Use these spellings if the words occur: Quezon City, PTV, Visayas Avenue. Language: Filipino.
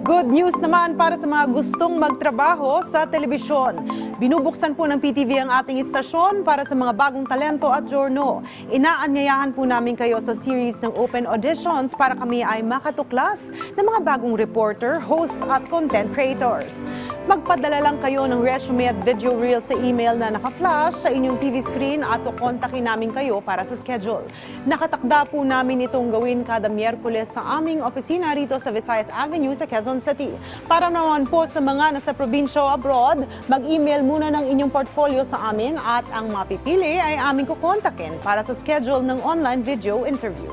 Good news naman para sa mga gustong magtrabaho sa telebisyon. Binubuksan po ng PTV ang ating istasyon para sa mga bagong talento at journo. Inaanyayahan po namin kayo sa series ng open auditions para kami ay makatuklas ng mga bagong reporter, host at content creators. Magpadala lang kayo ng resume at video reel sa email na naka-flash sa inyong TV screen at kukontakin namin kayo para sa schedule. Nakatakda po namin itong gawin kada Miyerkules sa aming opisina rito sa Visayas Avenue sa Quezon City. Para naman po sa mga nasa probinsya o abroad, mag-email muna ng inyong portfolio sa amin at ang mapipili ay aming kukontakin para sa schedule ng online video interview.